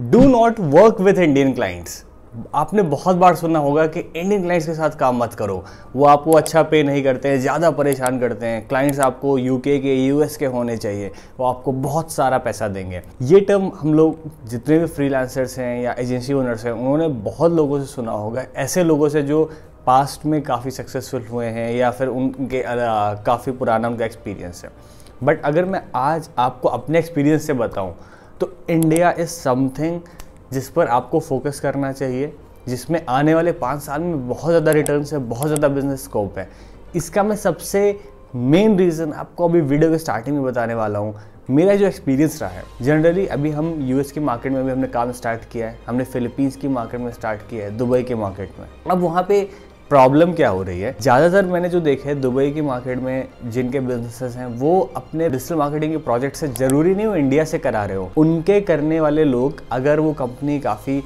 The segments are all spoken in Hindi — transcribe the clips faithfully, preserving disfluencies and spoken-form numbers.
Do not work with Indian clients. आपने बहुत बार सुना होगा कि इंडियन क्लाइंट्स के साथ काम मत करो, वो आपको अच्छा पे नहीं करते हैं, ज़्यादा परेशान करते हैं, क्लाइंट्स आपको यूके के यूएस के होने चाहिए, वो आपको बहुत सारा पैसा देंगे। ये टर्म हम लोग जितने भी फ्रीलांसर्स हैं या एजेंसी ओनर्स हैं उन्होंने बहुत लोगों से सुना होगा, ऐसे लोगों से जो पास्ट में काफ़ी सक्सेसफुल हुए हैं या फिर उनके काफ़ी पुराना उनका एक्सपीरियंस है। बट अगर मैं आज आपको अपने एक्सपीरियंस से बताऊँ तो इंडिया इज़ समथिंग जिस पर आपको फोकस करना चाहिए, जिसमें आने वाले पाँच साल में बहुत ज़्यादा रिटर्न्स है, बहुत ज़्यादा बिजनेस स्कोप है। इसका मैं सबसे मेन रीज़न आपको अभी वीडियो के स्टार्टिंग में बताने वाला हूँ, मेरा जो एक्सपीरियंस रहा है। जनरली अभी हम यूएस की मार्केट में भी हमने काम स्टार्ट किया है, हमने फ़िलीपींस की मार्केट में स्टार्ट किया है, दुबई के मार्केट में। अब वहाँ पर प्रॉब्लम क्या हो रही है, ज़्यादातर मैंने जो देखा है दुबई की मार्केट में जिनके बिजनेसेस हैं वो अपने डिजिटल मार्केटिंग के प्रोजेक्ट से, ज़रूरी नहीं वो इंडिया से करा रहे हो, उनके करने वाले लोग, अगर वो कंपनी काफ़ी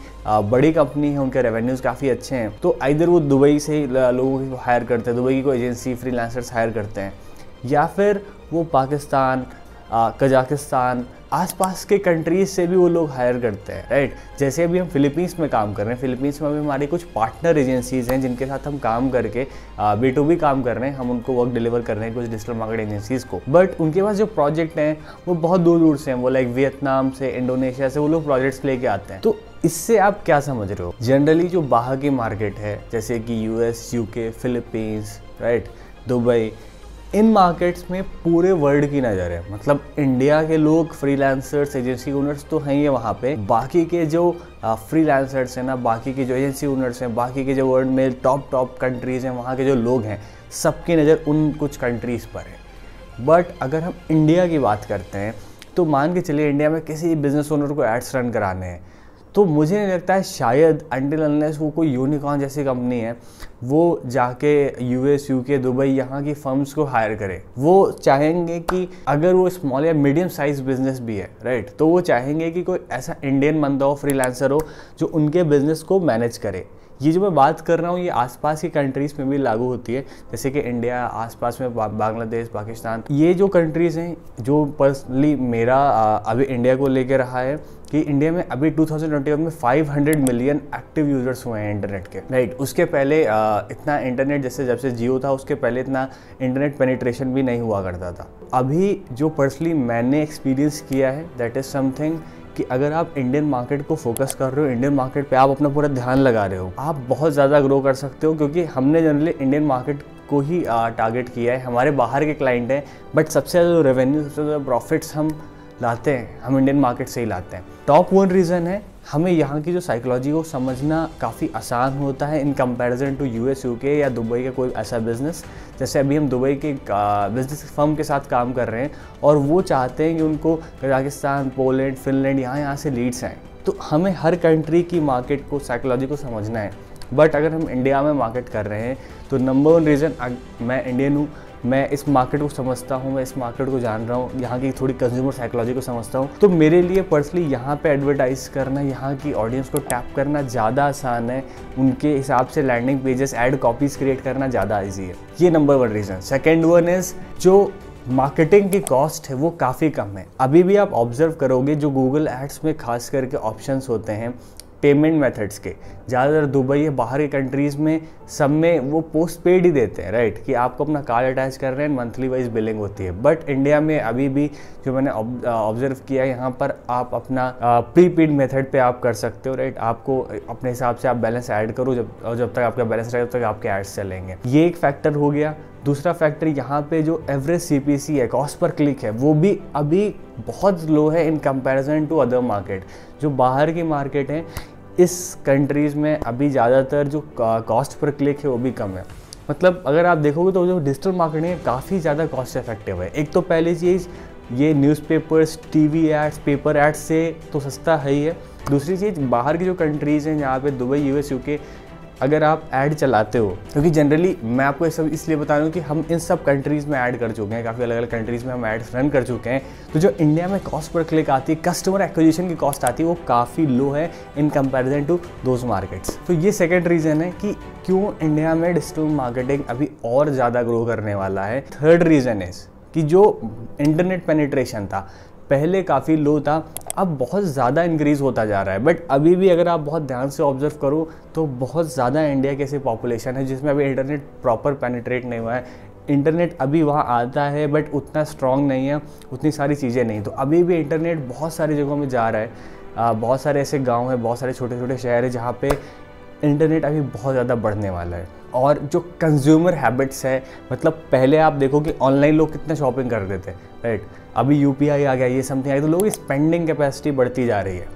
बड़ी कंपनी है, उनके रेवेन्यूज़ काफ़ी अच्छे हैं, तो आइदर वो दुबई से ही लोगों को हायर करते हैं, दुबई की कोई एजेंसी फ्रीलांसर्स हायर करते हैं, या फिर वो पाकिस्तान, कजाकिस्तान, आसपास के कंट्रीज से भी वो लोग हायर करते हैं, राइट। जैसे अभी हम फिलीपींस में काम कर रहे हैं, फिलीपींस में भी हमारी कुछ पार्टनर एजेंसीज़ हैं जिनके साथ हम काम करके बी टू बी काम कर रहे हैं, हम उनको वर्क डिलीवर कर रहे हैं कुछ डिजिटल मार्केट एजेंसीज़ को। बट उनके पास जो प्रोजेक्ट हैं वो बहुत दूर दूर से हैं, वो लाइक वियतनाम से, इंडोनेशिया से वो लोग प्रोजेक्ट्स लेके आते हैं। तो इससे आप क्या समझ रहे हो, जनरली जो बाहर की मार्केट है जैसे कि US, UK, Philippines, right, Dubai, इन मार्केट्स में पूरे वर्ल्ड की नज़र है। मतलब इंडिया के लोग फ्रीलांसर्स, एजेंसी ओनर्स तो हैं ही वहाँ पे, बाकी के जो फ्रीलांसर्स हैं ना, बाकी के जो एजेंसी ओनर्स हैं, बाकी के जो वर्ल्ड में टॉप टॉप कंट्रीज़ हैं, वहाँ के जो लोग हैं, सबकी नज़र उन कुछ कंट्रीज़ पर है। बट अगर हम इंडिया की बात करते हैं तो मान के चलिए इंडिया में किसी बिजनेस ओनर को एड्स रन कराने हैं, तो मुझे नहीं लगता है शायद अनटिल अनलेस वो कोई यूनिकॉर्न जैसी कंपनी है वो जाके यूएस, यूके, दुबई यहाँ की फर्म्स को हायर करे। वो चाहेंगे कि अगर वो स्मॉल या मीडियम साइज बिजनेस भी है, राइट, तो वो चाहेंगे कि कोई ऐसा इंडियन बंदा हो, फ्रीलांसर हो, जो उनके बिजनेस को मैनेज करे। ये जो मैं बात कर रहा हूँ ये आसपास की कंट्रीज़ में भी लागू होती है, जैसे कि इंडिया, आसपास में बांग्लादेश, पाकिस्तान, ये जो कंट्रीज़ हैं। जो पर्सनली मेरा अभी इंडिया को लेकर रहा है कि इंडिया में अभी टू थाउज़ेंड ट्वेंटी वन में five hundred million active users हुए हैं इंटरनेट के, राइट। उसके पहले इतना इंटरनेट, जैसे जब से जियो था उसके पहले इतना इंटरनेट पेनिट्रेशन भी नहीं हुआ करता था। अभी जो पर्सनली मैंने एक्सपीरियंस किया है दैट इज़ समथिंग कि अगर आप इंडियन मार्केट को फोकस कर रहे हो, इंडियन मार्केट पे आप अपना पूरा ध्यान लगा रहे हो, आप बहुत ज़्यादा ग्रो कर सकते हो। क्योंकि हमने जनरली इंडियन मार्केट को ही टारगेट किया है, हमारे बाहर के क्लाइंट हैं, बट सबसे ज़्यादा रेवेन्यू, सबसे ज़्यादा प्रॉफिट्स हम लाते हैं, हम इंडियन मार्केट से ही लाते हैं। टॉप वन रीज़न है हमें यहाँ की जो साइकोलॉजी को समझना काफ़ी आसान होता है in comparison to US, UK या दुबई का कोई ऐसा बिज़नेस। जैसे अभी हम दुबई के बिज़नेस फर्म के साथ काम कर रहे हैं और वो चाहते हैं कि उनको कजाकिस्तान, पोलैंड, फिनलैंड यहाँ यहाँ से लीड्स आएँ। तो हमें हर कंट्री की मार्केट को, साइकोलॉजी को समझना है। बट अगर हम इंडिया में मार्केट कर रहे हैं तो नंबर वन रीज़न, मैं इंडियन हूँ, मैं इस मार्केट को समझता हूँ, मैं इस मार्केट को जान रहा हूँ, यहाँ की थोड़ी कंज्यूमर साइकोलॉजी को समझता हूँ, तो मेरे लिए पर्सनली यहाँ पे एडवर्टाइज़ करना, यहाँ की ऑडियंस को टैप करना ज़्यादा आसान है, उनके हिसाब से landing pages, ad copies create करना ज़्यादा ईजी है। ये number one reason. Second one is जो मार्केटिंग की कॉस्ट है वो काफ़ी कम है। अभी भी आप ऑब्जर्व करोगे जो गूगल एड्स में खास करके ऑप्शंस होते हैं पेमेंट मेथड्स के, ज़्यादातर दुबई या बाहर के कंट्रीज़ में सब में वो पोस्ट पेड ही देते हैं, राइट, कि आपको अपना कार्ड अटैच कर रहे हैं, मंथली वाइज बिलिंग होती है। बट इंडिया में अभी भी जो मैंने ऑब्जर्व किया, यहाँ पर आप अपना प्रीपेड मेथड पे आप कर सकते हो, राइट। आपको अपने हिसाब से आप बैलेंस ऐड करो, जब और जब तक आपका बैलेंस रहेगा तब तक आपके एड्स चलेंगे। ये एक फैक्टर हो गया। दूसरा फैक्टर यहाँ पे जो एवरेज सीपीसी है, कॉस्ट पर क्लिक है, वो भी अभी बहुत लो है in comparison to other market. जो बाहर की मार्केट है इस कंट्रीज़ में अभी ज़्यादातर जो कॉस्ट पर क्लिक है वो भी कम है। मतलब अगर आप देखोगे तो जो डिजिटल मार्केटिंग है काफ़ी ज़्यादा कॉस्ट इफेक्टिव है। एक तो पहली चीज़ ये newspapers, TV ads, paper ads से तो सस्ता है ही है। दूसरी चीज़ बाहर की जो कंट्रीज़ हैं जहाँ पर दुबई, यूएस, यूके, अगर आप ऐड चलाते हो, क्योंकि जनरली मैं आपको सब इसलिए बता रहा हूँ कि हम इन सब कंट्रीज़ में ऐड कर चुके हैं, काफ़ी अलग अलग कंट्रीज़ में हम ऐड्स रन कर चुके हैं। तो जो इंडिया में कॉस्ट पर क्लिक आती है, कस्टमर एक्विजिशन की कॉस्ट आती है, वो काफ़ी लो है in comparison to those markets. तो ये सेकेंड रीज़न है कि क्यों इंडिया में डिजिटल मार्केटिंग अभी और ज़्यादा ग्रो करने वाला है। थर्ड रीज़न इज़ कि जो इंटरनेट पेनिट्रेशन था पहले काफ़ी लो था, अब बहुत ज़्यादा इंक्रीज़ होता जा रहा है। बट अभी भी अगर आप बहुत ध्यान से ऑब्जर्व करो तो बहुत ज़्यादा इंडिया की ऐसी पॉपुलेशन है जिसमें अभी इंटरनेट प्रॉपर पेनिट्रेट नहीं हुआ है। इंटरनेट अभी वहाँ आता है बट उतना स्ट्रॉन्ग नहीं है, उतनी सारी चीज़ें नहीं। तो अभी भी इंटरनेट बहुत सारी जगहों में जा रहा है। आ, बहुत सारे ऐसे गांव हैं, बहुत सारे छोटे छोटे शहर हैं जहाँ पे इंटरनेट अभी बहुत ज़्यादा बढ़ने वाला है। और जो कंज्यूमर हैबिट्स है, मतलब पहले आप देखो कि ऑनलाइन लोग कितना शॉपिंग कर देते हैं, राइट। अभी यूपीआई आ गया, ये समथिंग आई, तो लोगों की स्पेंडिंग कैपेसिटी बढ़ती जा रही है।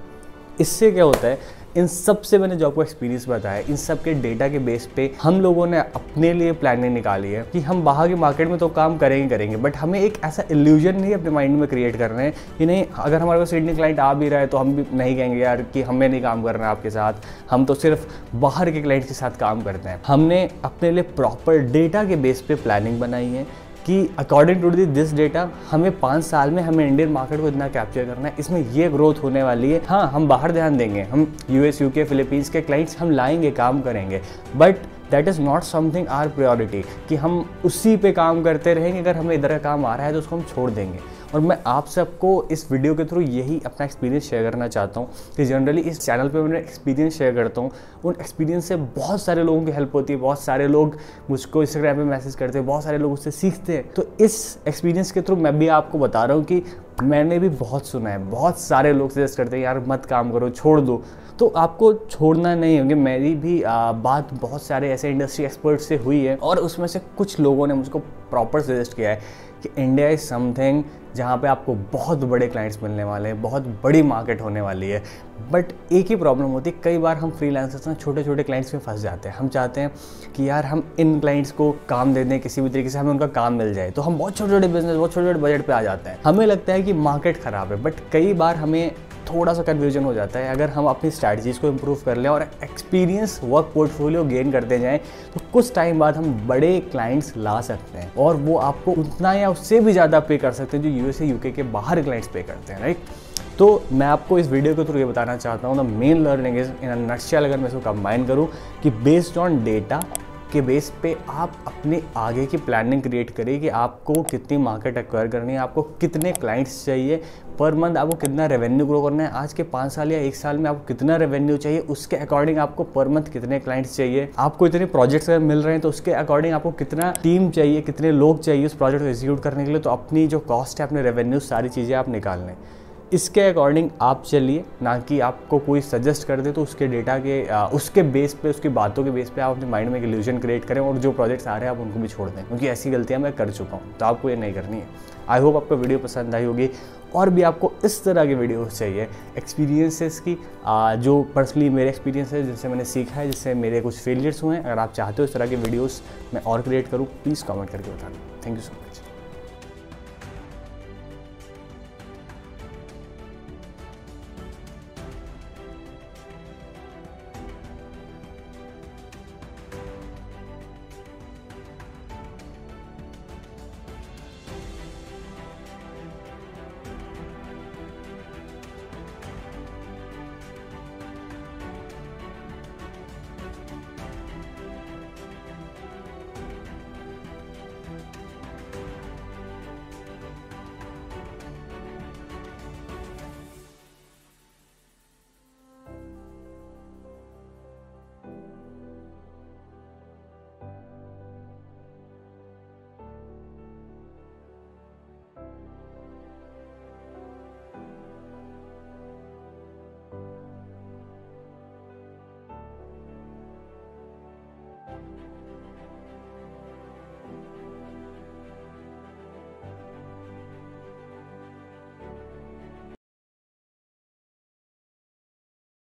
इससे क्या होता है, इन सब से मैंने जो आपको एक्सपीरियंस बताया, इन सब के डेटा के बेस पे हम लोगों ने अपने लिए प्लानिंग निकाली है कि हम बाहर की मार्केट में तो काम करेंगे करेंगे बट हमें एक ऐसा इल्यूजन नहीं अपने माइंड में क्रिएट करना है कि नहीं, अगर हमारे पास सिडनी क्लाइंट आ भी रहा है तो हम भी नहीं कहेंगे यार कि हमें नहीं काम करना है आपके साथ, हम तो सिर्फ बाहर के क्लाइंट्स के साथ काम करते हैं। हमने अपने लिए प्रॉपर डेटा के बेस पे प्लानिंग बनाई है कि अकॉर्डिंग टू दिस डेटा हमें पाँच साल में हमें इंडियन मार्केट को इतना कैप्चर करना है, इसमें ये ग्रोथ होने वाली है। हाँ, हम बाहर ध्यान देंगे, हम यूएस, यूके, फिलीपींस के क्लाइंट्स हम लाएंगे, काम करेंगे, but that is not something our priority कि हम उसी पे काम करते रहेंगे। अगर हमें इधर का काम आ रहा है तो उसको हम छोड़ देंगे। और मैं आप सबको इस वीडियो के थ्रू यही अपना एक्सपीरियंस शेयर करना चाहता हूँ कि जनरली इस चैनल पे मैं एक्सपीरियंस शेयर करता हूँ, उन एक्सपीरियंस से बहुत सारे लोगों की हेल्प होती है, बहुत सारे लोग मुझको इंस्टाग्राम पे मैसेज करते हैं, बहुत सारे लोग उससे सीखते हैं। तो इस एक्सपीरियंस के थ्रू मैं भी आपको बता रहा हूँ कि मैंने भी बहुत सुना है, बहुत सारे लोग सजेस्ट करते हैं यार मत काम करो, छोड़ दो। तो आपको छोड़ना नहीं होगा। मेरी भी आ, बात बहुत सारे ऐसे इंडस्ट्री एक्सपर्ट से हुई है और उसमें से कुछ लोगों ने मुझको प्रॉपर सजेस्ट किया है कि इंडिया इज़ समथिंग जहाँ पे आपको बहुत बड़े क्लाइंट्स मिलने वाले हैं, बहुत बड़ी मार्केट होने वाली है। बट एक ही प्रॉब्लम होती है, कई बार हम फ्रीलांसर्स ना छोटे छोटे क्लाइंट्स में फंस जाते हैं। हम चाहते हैं कि यार हम इन क्लाइंट्स को काम दे दें, किसी भी तरीके से हमें उनका काम मिल जाए, तो हम बहुत छोटे छोटे बिजनेस, बहुत छोटे छोटे बजट पर आ जाते हैं। हमें लगता है कि मार्केट ख़राब है, बट कई बार हमें थोड़ा सा कन्फ्यूजन हो जाता है। अगर हम अपनी स्ट्रैटेजीज़ को इम्प्रूव कर लें और एक्सपीरियंस, वर्क पोर्टफोलियो गेन करते जाएं तो कुछ टाइम बाद हम बड़े क्लाइंट्स ला सकते हैं और वो आपको उतना या उससे भी ज़्यादा पे कर सकते हैं जो यूएसए, यूके के बाहर क्लाइंट्स पे करते हैं, राइट। तो मैं आपको इस वीडियो के थ्रू ये बताना चाहता हूँ, the main learning is in a nutshell, अगर मैं इसको कंबाइन करूँ कि बेस्ड ऑन डेटा के बेस पे आप अपने आगे की प्लानिंग क्रिएट करिए कि आपको कितनी मार्केट एक्वायर करनी है, आपको कितने क्लाइंट्स चाहिए पर मंथ, आपको कितना रेवेन्यू ग्रो करना है, आज के पाँच साल या एक साल में आपको कितना रेवेन्यू चाहिए, उसके अकॉर्डिंग आपको पर मंथ कितने क्लाइंट्स चाहिए, आपको इतने प्रोजेक्ट्स अगर मिल रहे हैं तो उसके अकॉर्डिंग आपको कितना टीम चाहिए, कितने लोग चाहिए उस प्रोजेक्ट को एग्जीक्यूट करने के लिए। तो अपनी जो कॉस्ट है, अपने रेवेन्यू, सारी चीज़ें आप निकाल लें, इसके अकॉर्डिंग आप चलिए, ना कि आपको कोई सजेस्ट कर दे तो उसके डेटा के आ, उसके बेस पे, उसकी बातों के बेस पे आप अपने माइंड में एक इल्यूजन क्रिएट करें और जो प्रोजेक्ट्स आ रहे हैं आप उनको भी छोड़ दें, क्योंकि ऐसी गलतियां मैं कर चुका हूं। तो आपको ये नहीं करनी है। आई होप आपको वीडियो पसंद आई होगी और भी आपको इस तरह के वीडियोस चाहिए, एक्सपीरियंसेस की, आ, जो पर्सनली मेरे एक्सपीरियंस है, जिनसे मैंने सीखा है, जिससे मेरे कुछ फेलियर्स हुए हैं। अगर आप चाहते हो इस तरह के वीडियोज़ मैं और क्रिएट करूँ, प्लीज़ कॉमेंट करके बताना। Thank you so much.